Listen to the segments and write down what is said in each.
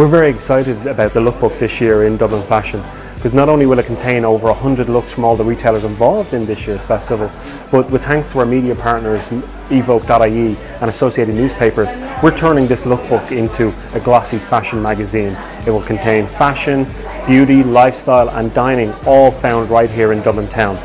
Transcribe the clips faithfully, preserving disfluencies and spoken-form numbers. We're very excited about the lookbook this year in Dublin Fashion, because not only will it contain over one hundred looks from all the retailers involved in this year's festival, but with thanks to our media partners Evoke dot I E and Associated Newspapers, we're turning this lookbook into a glossy fashion magazine. It will contain fashion, beauty, lifestyle and dining, all found right here in Dublin town.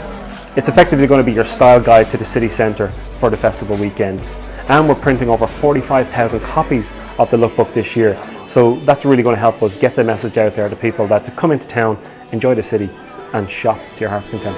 It's effectively going to be your style guide to the city centre for the festival weekend. And we're printing over forty-five thousand copies of the lookbook this year. So that's really going to help us get the message out there to people that to come into town, enjoy the city and shop to your heart's content.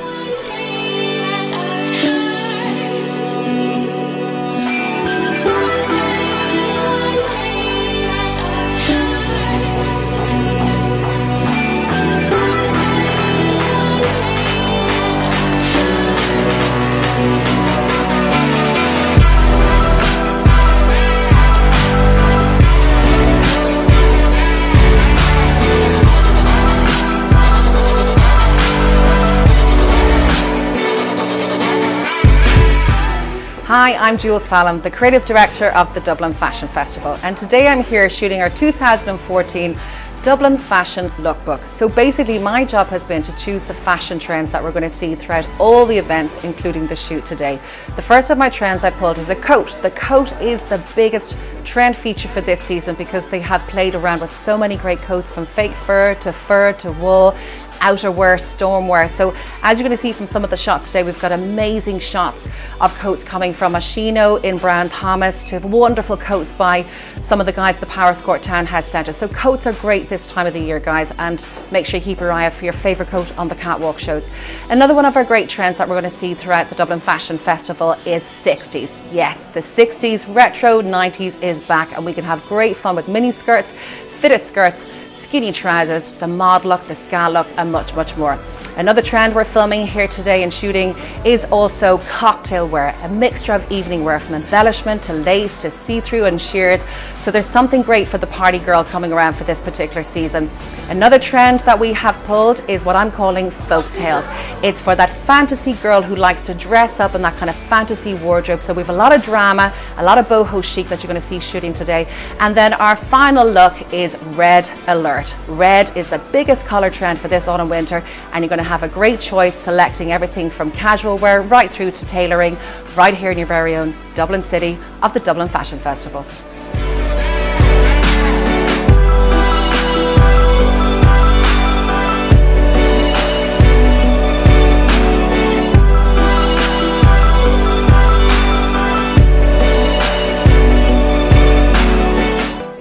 Hi, I'm Jules Fallon, the Creative Director of the Dublin Fashion Festival, and today I'm here shooting our two thousand fourteen Dublin Fashion Lookbook. So basically my job has been to choose the fashion trends that we're going to see throughout all the events, including the shoot today. The first of my trends I pulled is a coat. The coat is the biggest trend feature for this season because they have played around with so many great coats, from fake fur to fur to wool, outerwear, stormwear. So as you're going to see from some of the shots today, we've got amazing shots of coats coming from Ashino in Brown Thomas to wonderful coats by some of the guys at the PowerScourt Townhead Centre. So coats are great this time of the year, guys, and make sure you keep your eye out for your favourite coat on the catwalk shows. Another one of our great trends that we're going to see throughout the Dublin Fashion Festival is sixties. Yes, the sixties, retro nineties is back, and we can have great fun with mini skirts, fitted skirts, skinny trousers, the mod look, the ska look and much, much more. Another trend we're filming here today and shooting is also cocktail wear, a mixture of evening wear from embellishment to lace to see-through and shears. So there's something great for the party girl coming around for this particular season. Another trend that we have pulled is what I'm calling folk tales. It's for that fantasy girl who likes to dress up in that kind of fantasy wardrobe. So we've a lot of drama, a lot of boho chic that you're going to see shooting today. And then our final look is red alert. Red is the biggest colour trend for this autumn winter, and you're going to have a great choice selecting everything from casual wear right through to tailoring right here in your very own Dublin city of the Dublin Fashion Festival.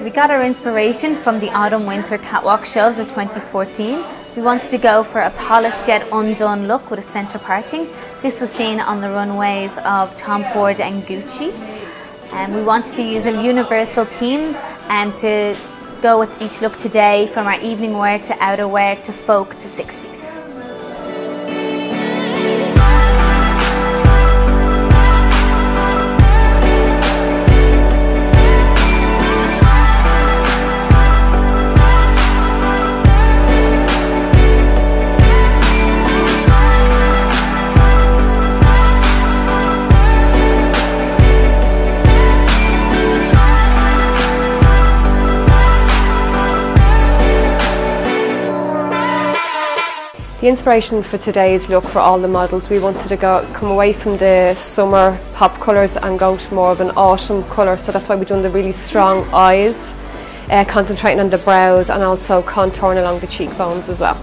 We got our inspiration from the autumn winter catwalk shelves of twenty fourteen. We wanted to go for a polished yet undone look with a centre parting. This was seen on the runways of Tom Ford and Gucci. And um, we wanted to use a universal theme um, to go with each look today, from our evening wear to outerwear to folk to sixties. The inspiration for today's look for all the models, we wanted to go, come away from the summer pop colours and go to more of an autumn colour, so that's why we've done the really strong eyes, uh, concentrating on the brows and also contouring along the cheekbones as well.